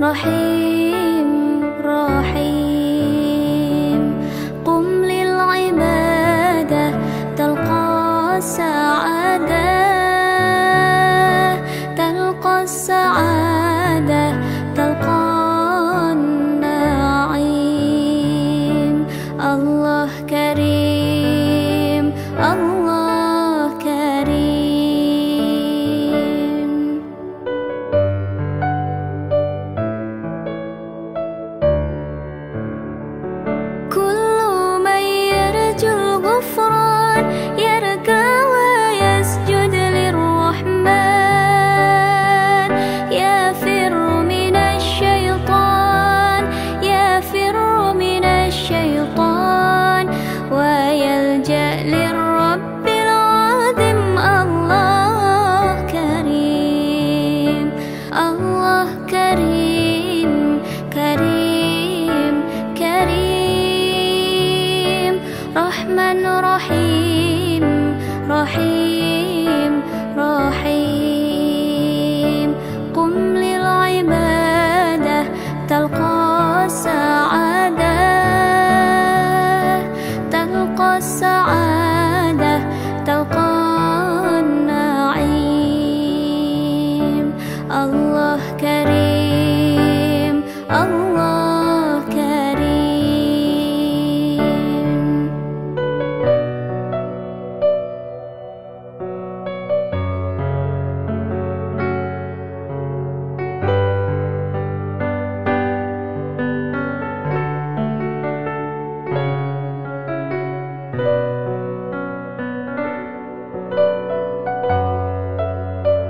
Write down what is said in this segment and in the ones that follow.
رحيم رحيم. قم للعبادة تلقى السعادة، تلقى السعادة، تلقى النعيم. الله كريم، الله كريم. كل من يرجو الغفران يركع ويسجد للرحمن، يفر من الشيطان، يفر من الشيطان، ويلجأ للرب العظيم. الله كريم، الله كريم، كريم كريم. رحمن رحيم رحيم رحيم. قم للعبادة تلقى السعادة، تلقى السعادة، تلقى النعيم. الله كريم،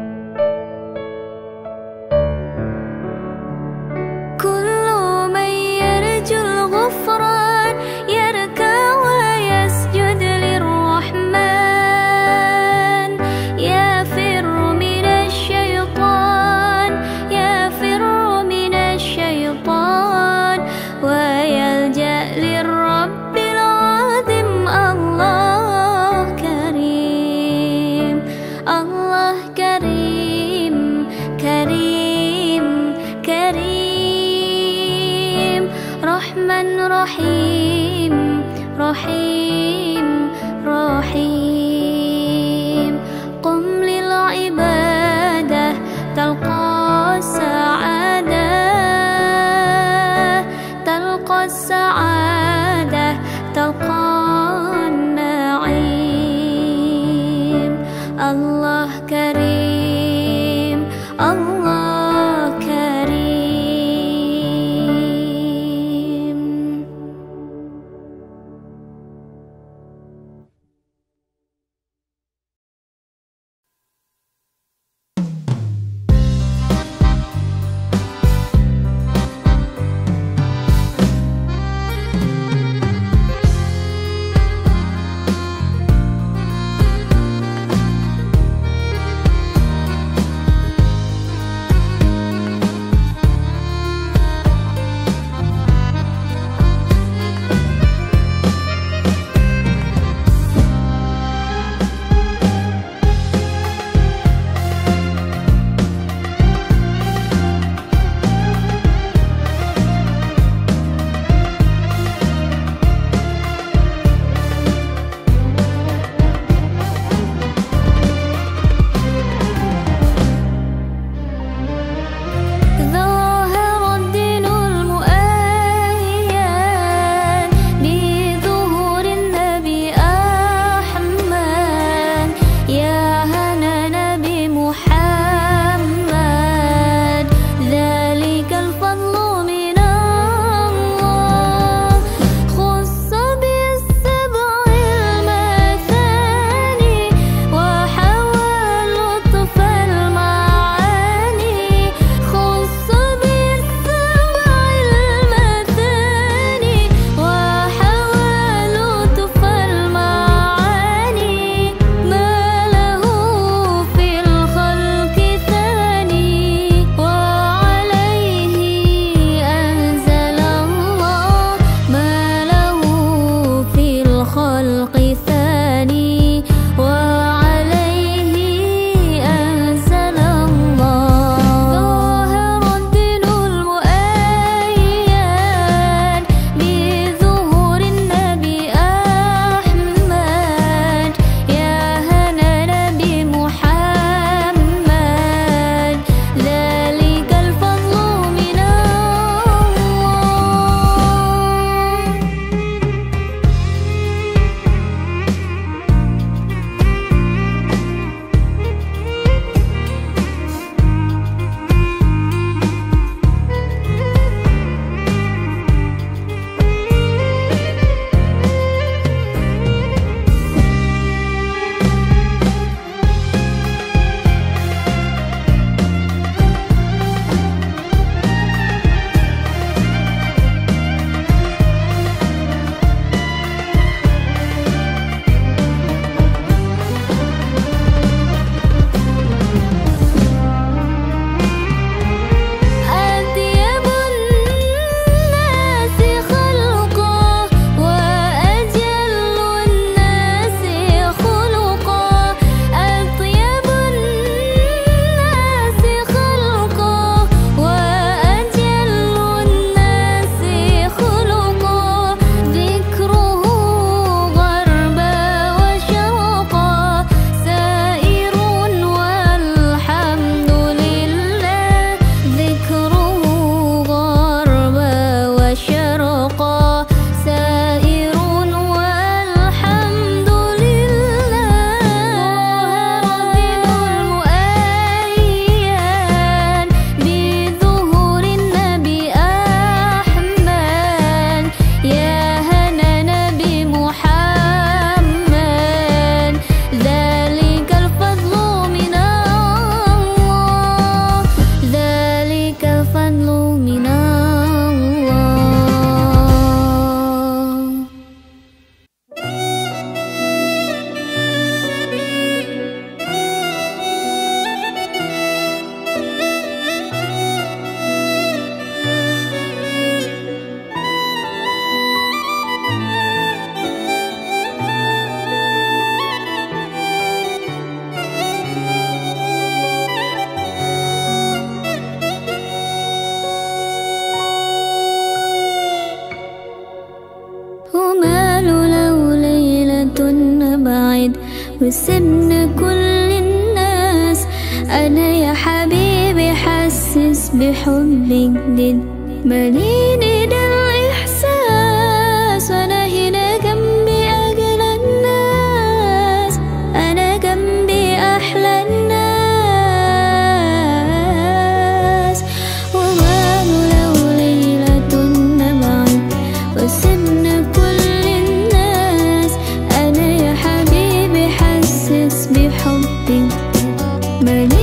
الله كريم. كل من يرجو الغفران يركع ويسجد للرحمن، يفر من الشيطان، يفر من الشيطان، ويلجأ للرب العظيم. الله كريم، الله كريم، كريم كريم. رحمن رحيم رحيم رحيم. قم للعبادة تلقى السعادة، تلقى السعادة، تلقى النعيم. الله كريم، الله وسبنا كل الناس. أنا يا حبيبي حسس بحبك جديد، مليني ده الإحساس، وأنا هنا جنبي أجلى الناس، أنا جنبي أحلى الناس. وما لو ليلة نبعد وسبنا كل الناس، أنا يا حبيبي حسس بحبك مليني.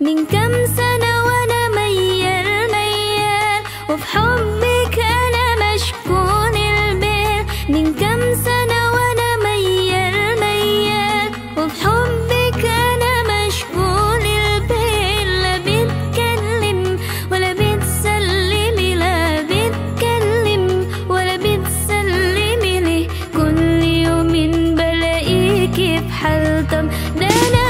من كم سنة وأنا ميال ميال وفي حبك أنا مشكون البير. من كم سنة وأنا ميال ميال وفي حبك أنا مشكون البير. لا بتكلم ولا بتسلمي، لا بتكلم ولا بتسلمي ليه؟ كل يوم بلاقيكي في حال طب ده أنا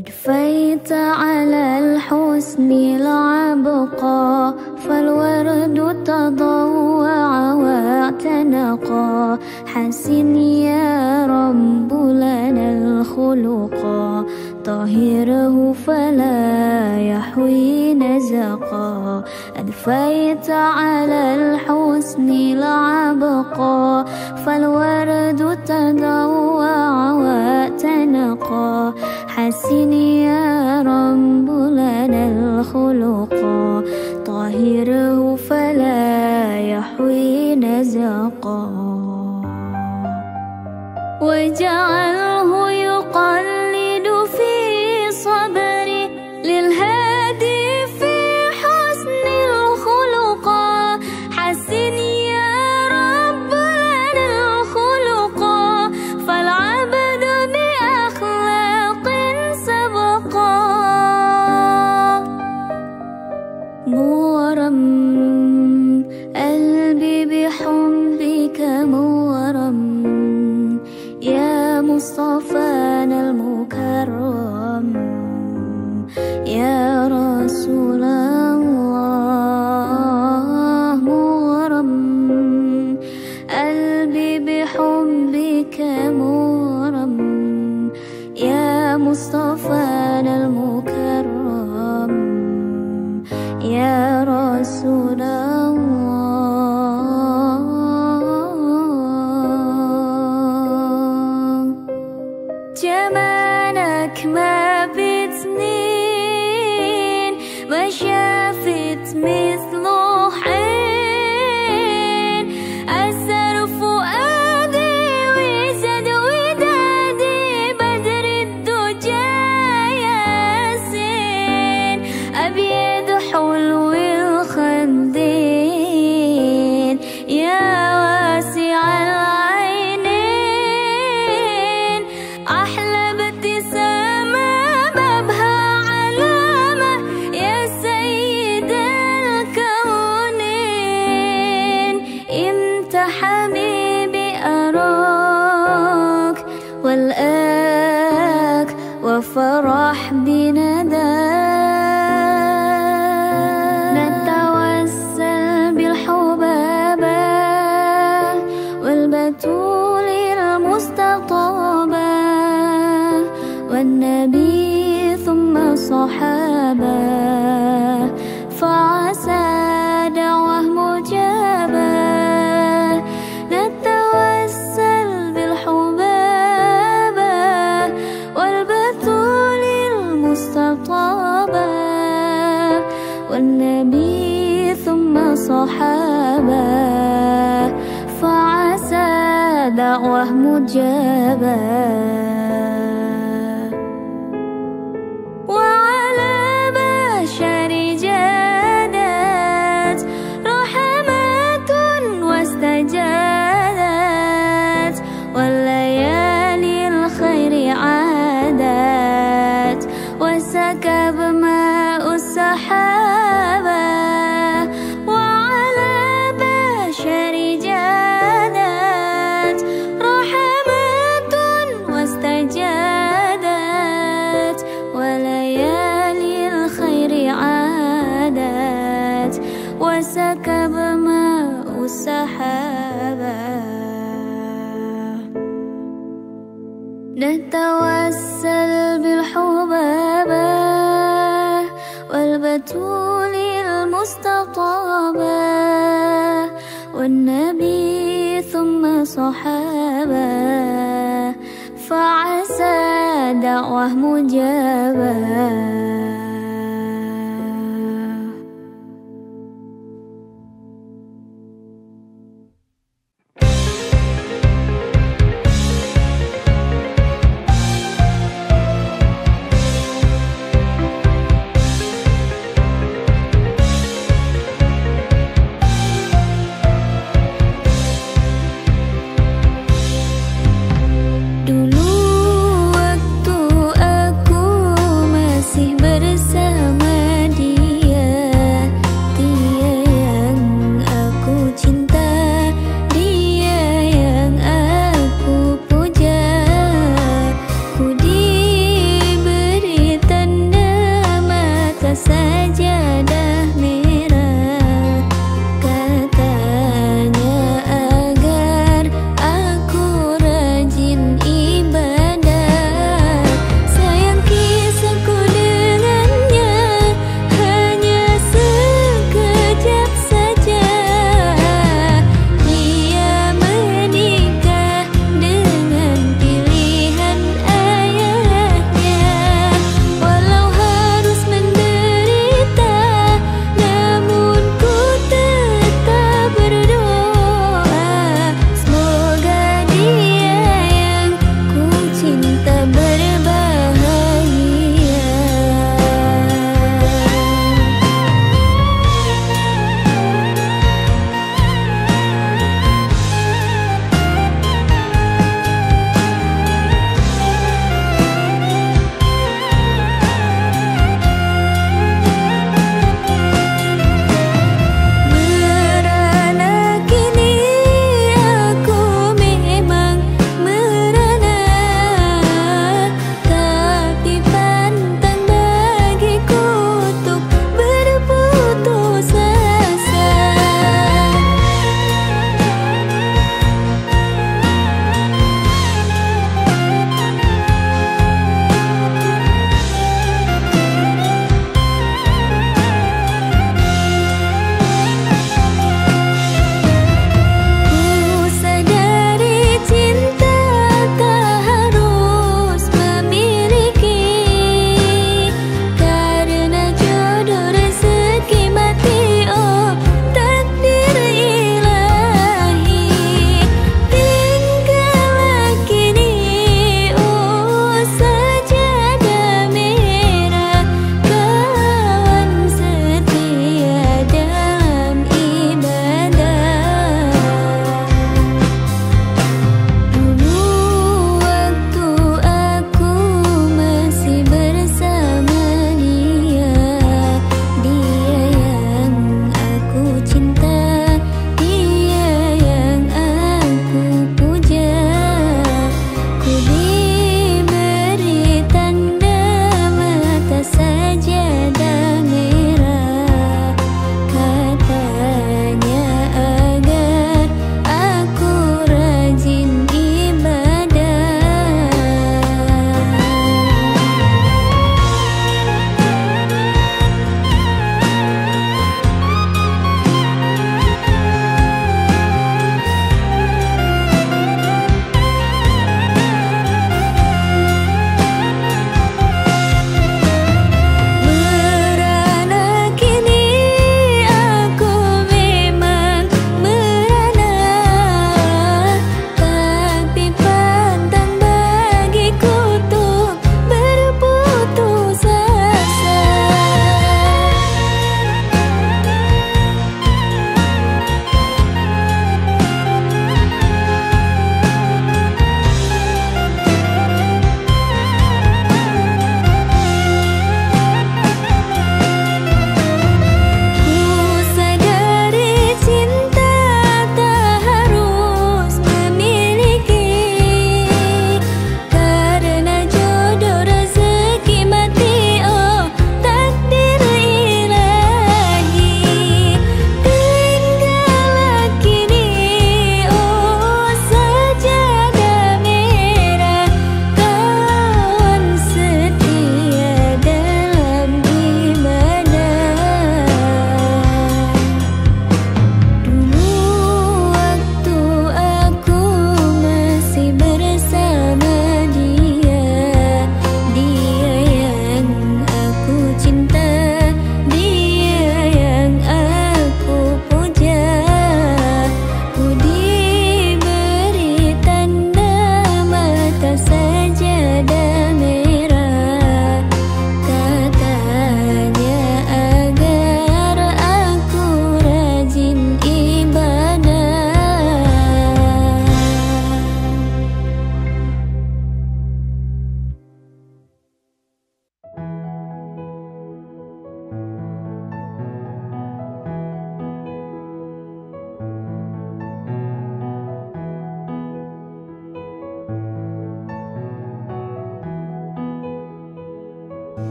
أجفيت على الحسن العبقى، فالورد تضوع واعتنقا. حسن يا رب لنا الخلقا، طهره فلا يحوي نزقا. أدفيت على الحسن العبقى، فالورد تضوع واعتنقا. حسن يا رب لنا الخلقا، طهره فلا يحوي نزقا. واجعله يقلد في صبري، للهادي في حسن الخلقا. حسن يا رب لنا الخلقا، فالعبد بأخلاق سبقا. مورم قلبي بحبك، مورم يا مصطفانا المكرم، يا رسول الله. مورم قلبي بحبك، مورم يا مصطفانا المكرم، يا رسول الله. جمالك ما بتنين، ما شافت مثله حين. أسر فؤادي وزاد ودادي، بدر الدجى ياسين. أبيض حلو الخدين، يا واسع العين. فرح بندى، نتوسل بالحبابة والبتول المستطابة، والنبي ثم صحابة، فعسى دعوة مجابة. نتوسل بالحبابة والبتول مستطابة، والنبي ثم صحابة، فعسى دعوة مجابة. وعلى بشر جادت رحمات واستجادت، والليالي الخير عادت، وسكب ماء السحابة. وعلى بشر جادت رحمات واستجادت، وليالي الخير عادت، وسكب ماء السحابة. نتوسل بالحبابة والبتول المستطابة، والنبي ثم صحابة، فعسى دعوة مجابة.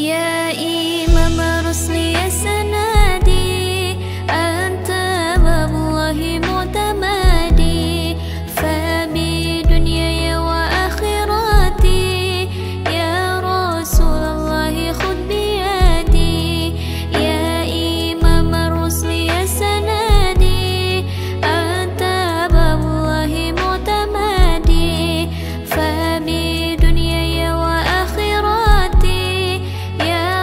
يا إمام رسل يا سندي، أنت والله معتمدي، فبدنياي وآخرتي يا رسول الله خذ بيدي. يا إمام رسل يا سندي، أنت والله معتمدي، فبدنياي وآخرتي يا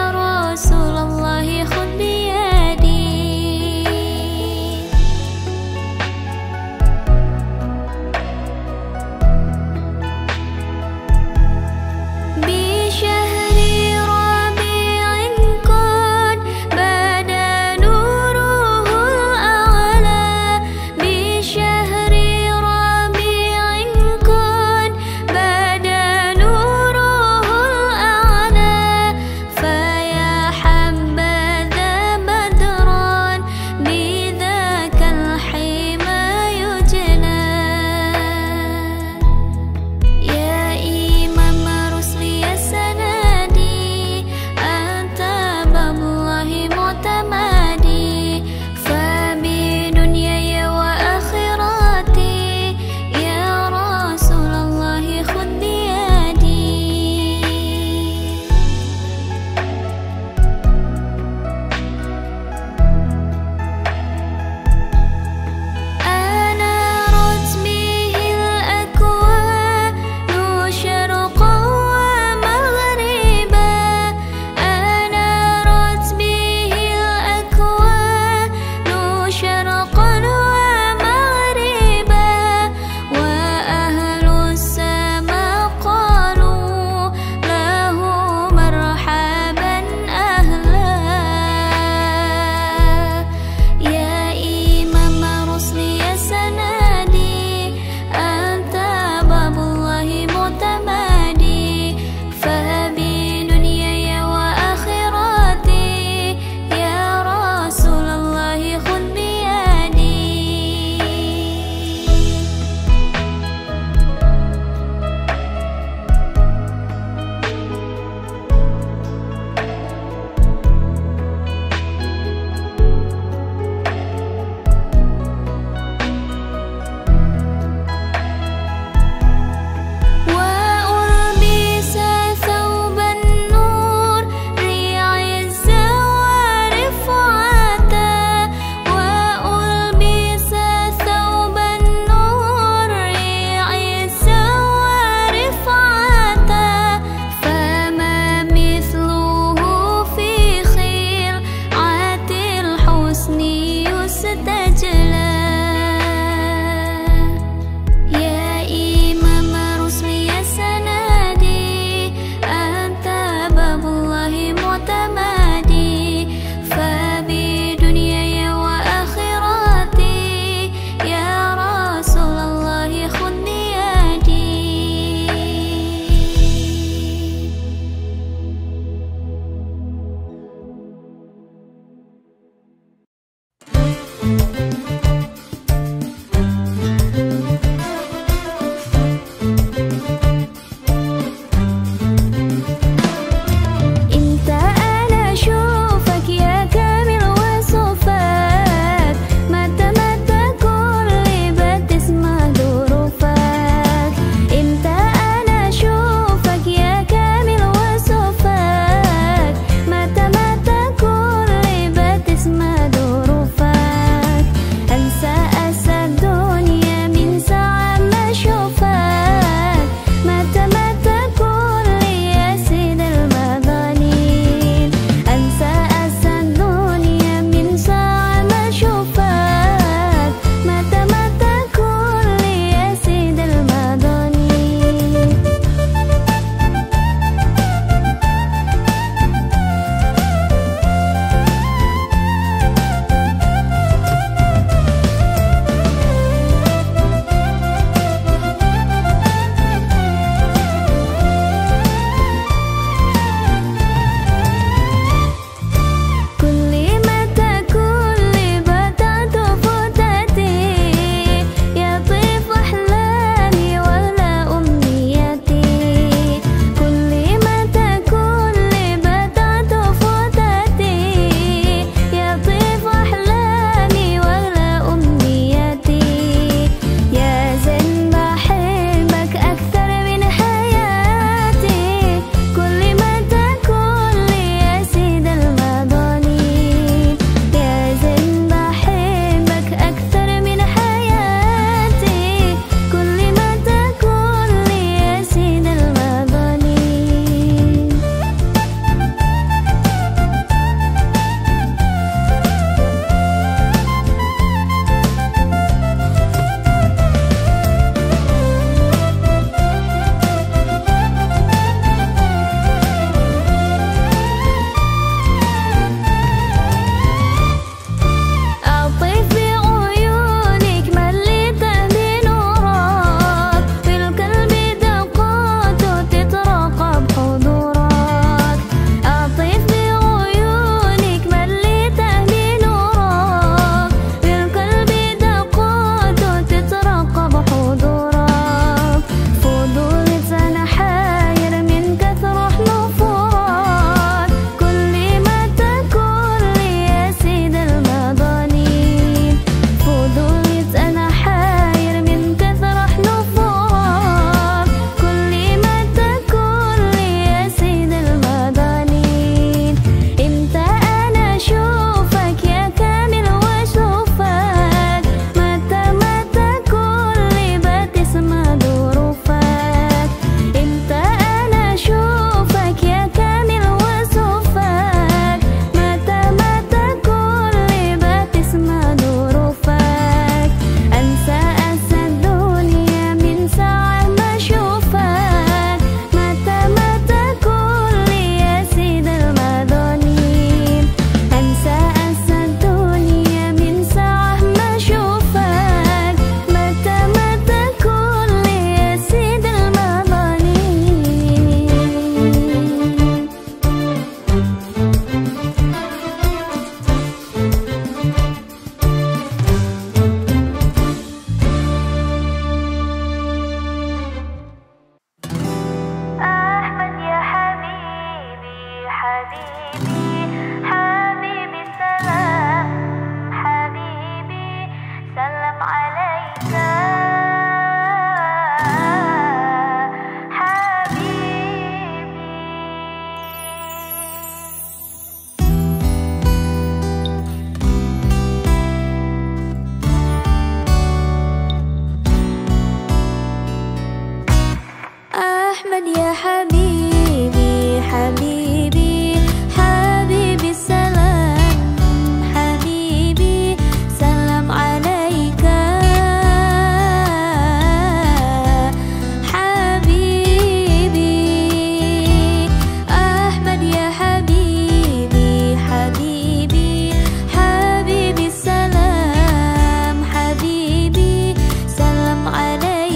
أحمد يا حبيبي حبيبي حبيبي السلام حبيبي سلام عليك حبيبي أحمد يا حبيبي حبيبي حبيبي السلام حبيبي سلام عليك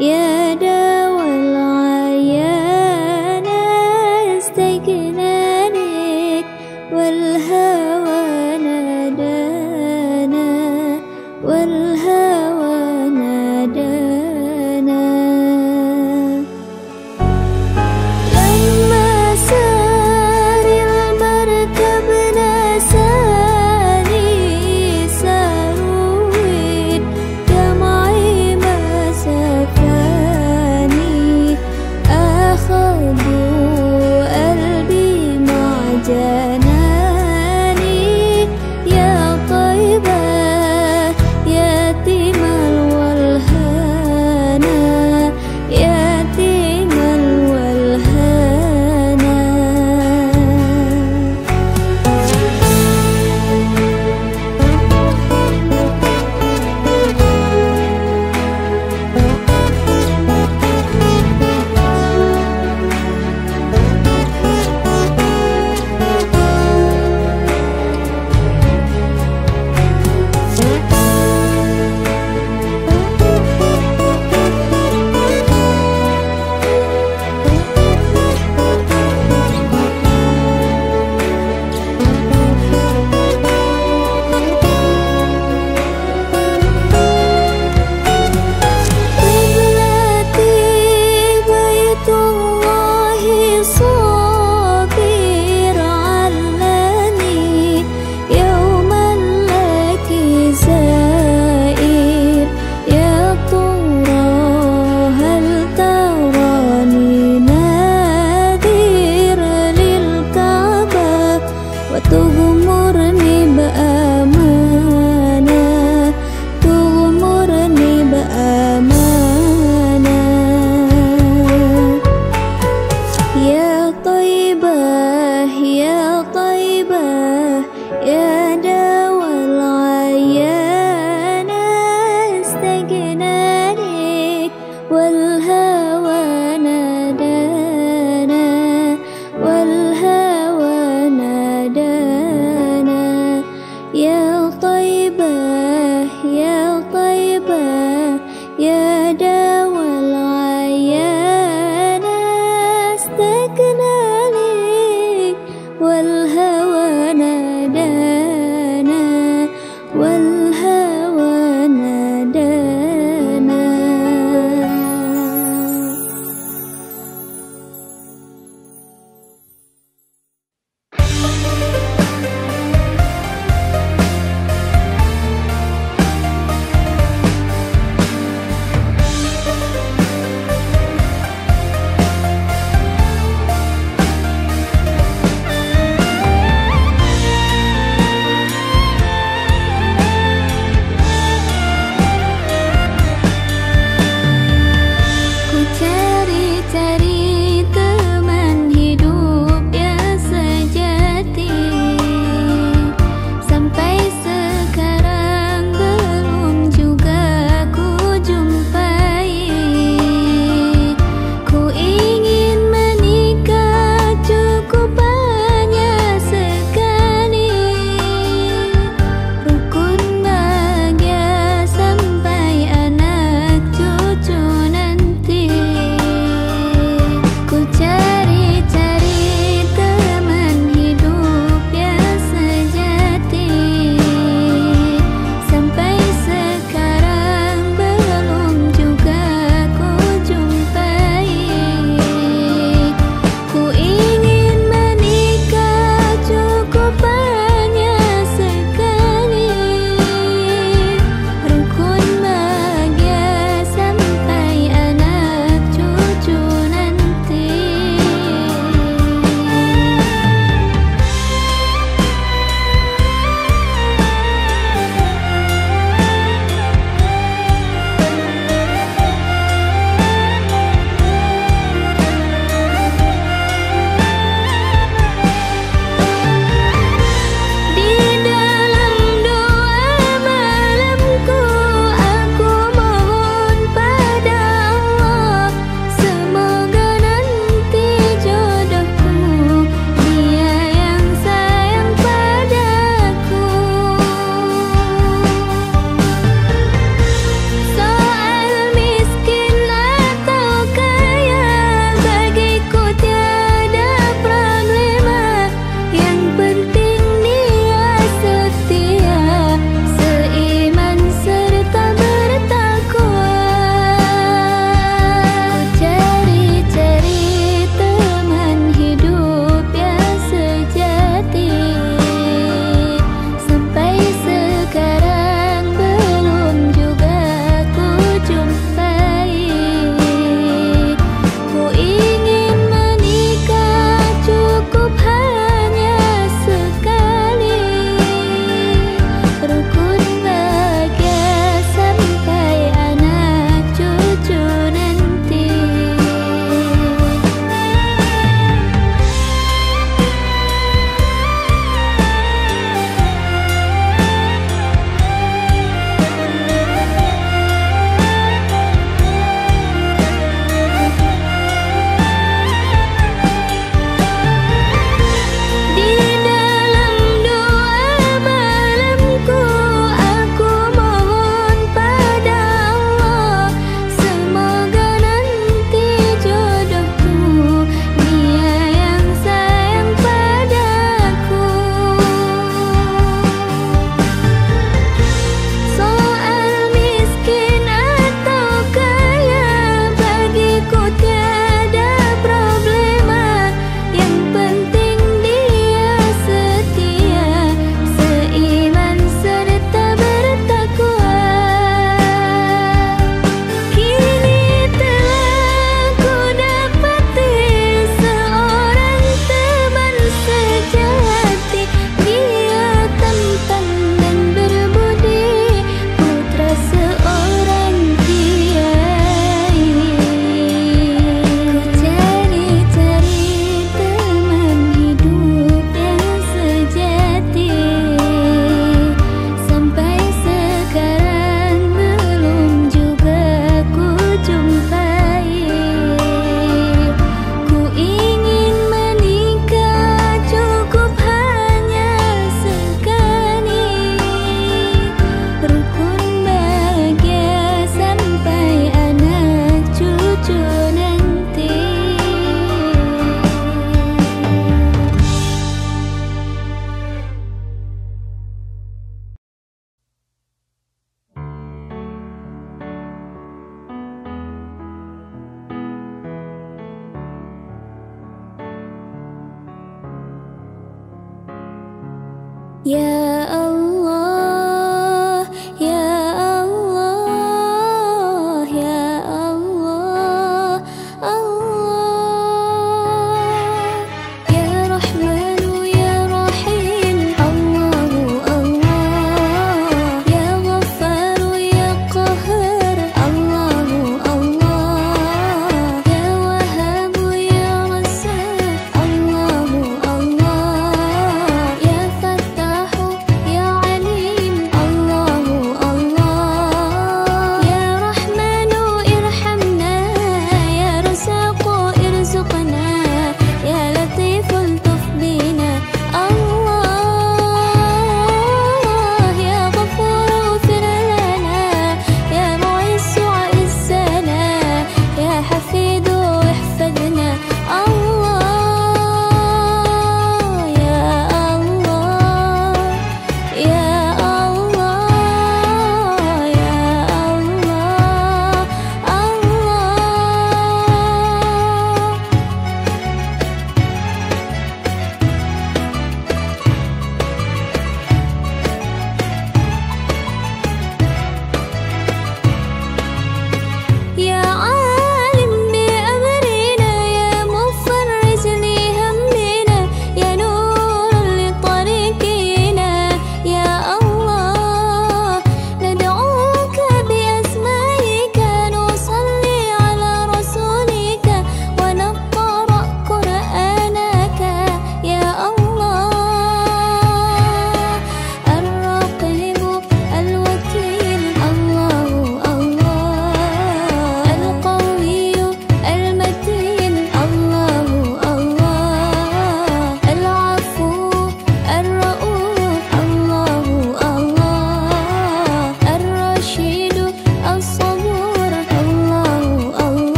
يا داوى العيان استكنانك والهوى نادانا لما سار المركب نساني سارويد دمعي ما سفر.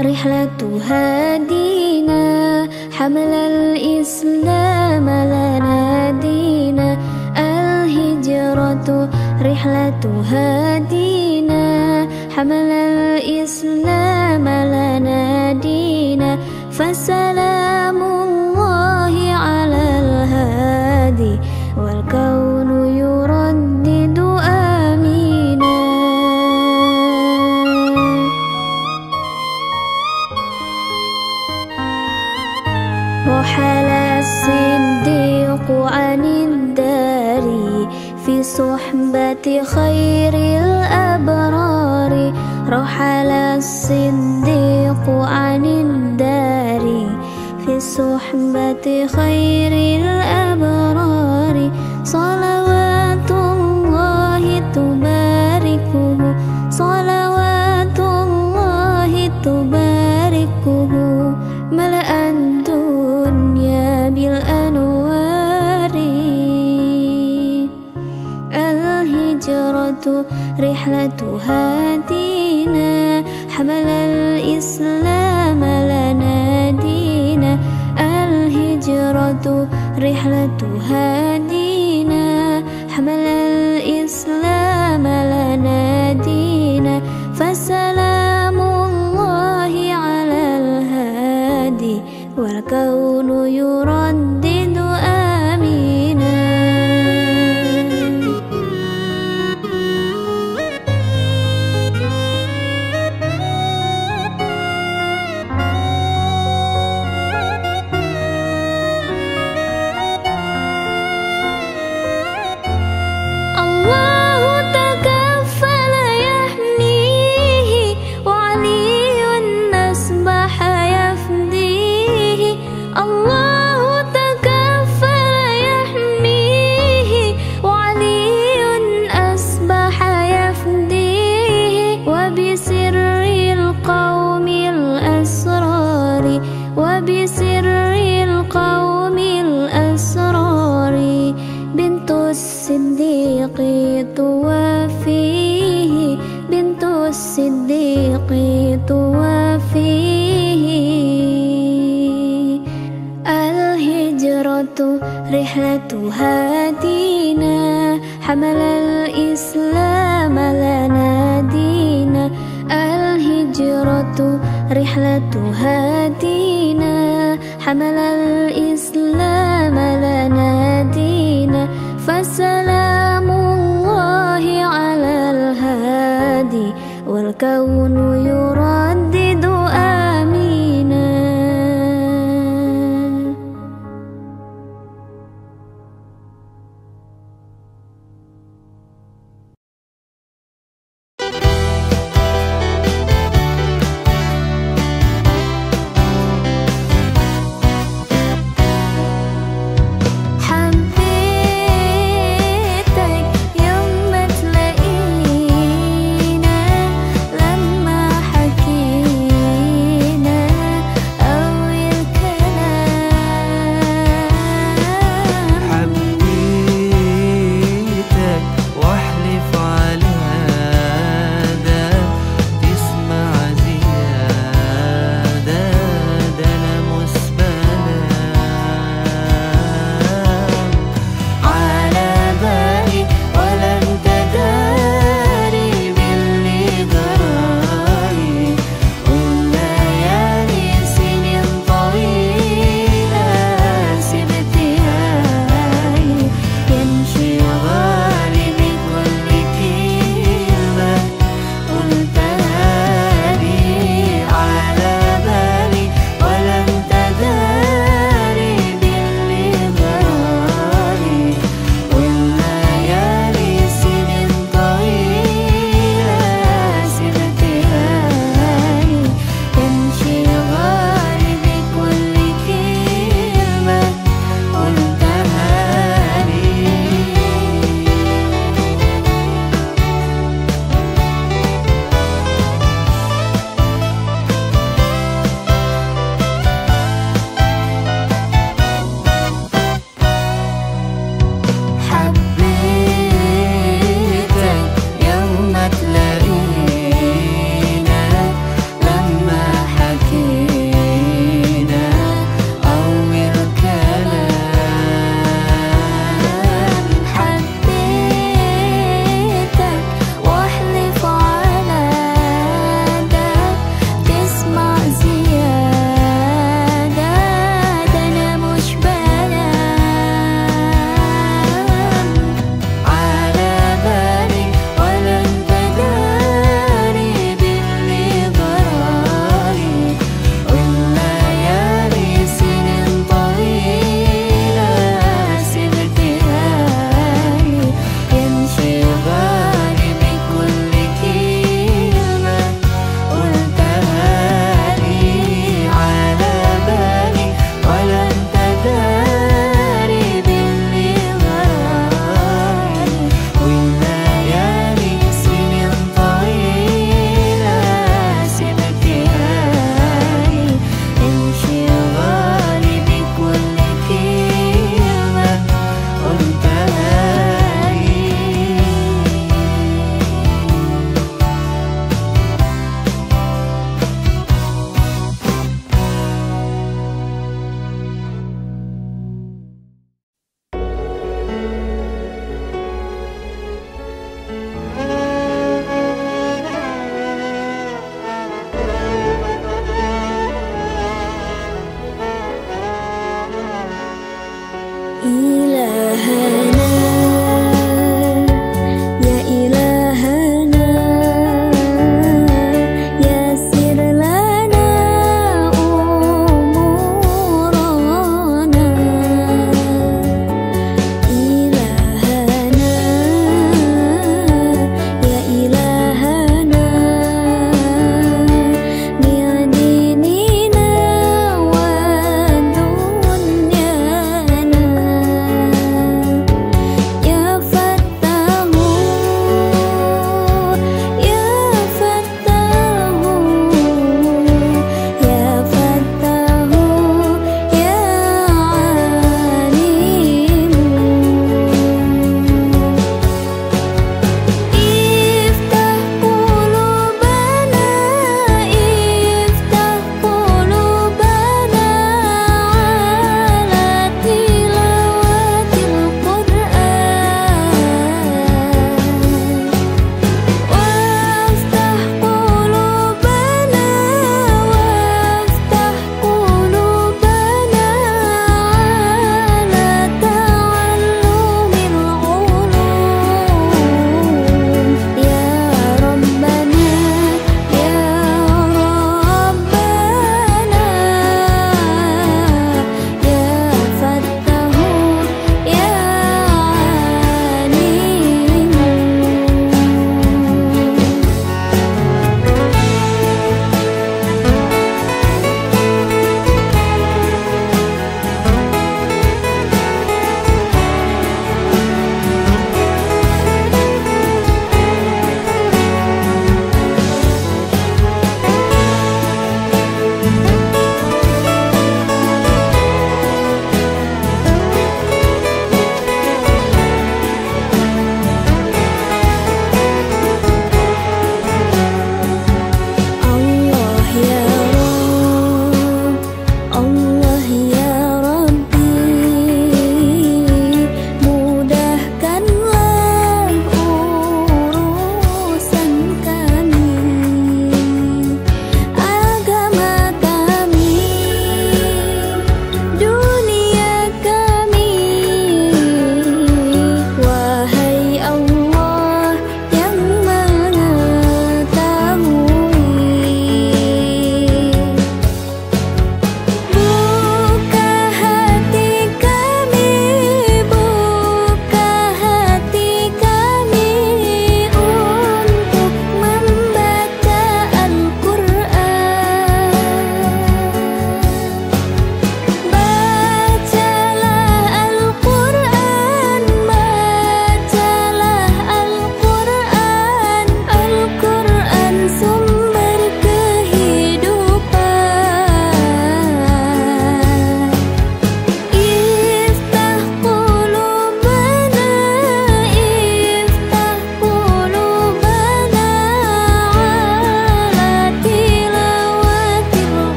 رحلة هادينا حمل الإسلام لنا دينا. الهجرة رحلة هادينا حمل الإسلام لنا دينا. فسلام الله على الهادي والكون يردد آمينا. رحل الصديق عن الدار في صحبة خير الأبرار. رحل الصديق عن الدار في صحبة خير الأبرار. صلوات الله تباركه، صلوات الله تباركه، ملأ الدنيا بالأنوار. الهجرة رحلة هادينا حمل الإسلام لنا دينا. الهجرة رحلة هادينا حمل الإسلام لنا دينا. فسلام الله على الهادي والكون يردد آمينا. رحلة هادينا حمل الإسلام لنا دينا. الهجرة رحلة هادينا حمل الإسلام لنا دينا. فسلام الله على الهادي والكون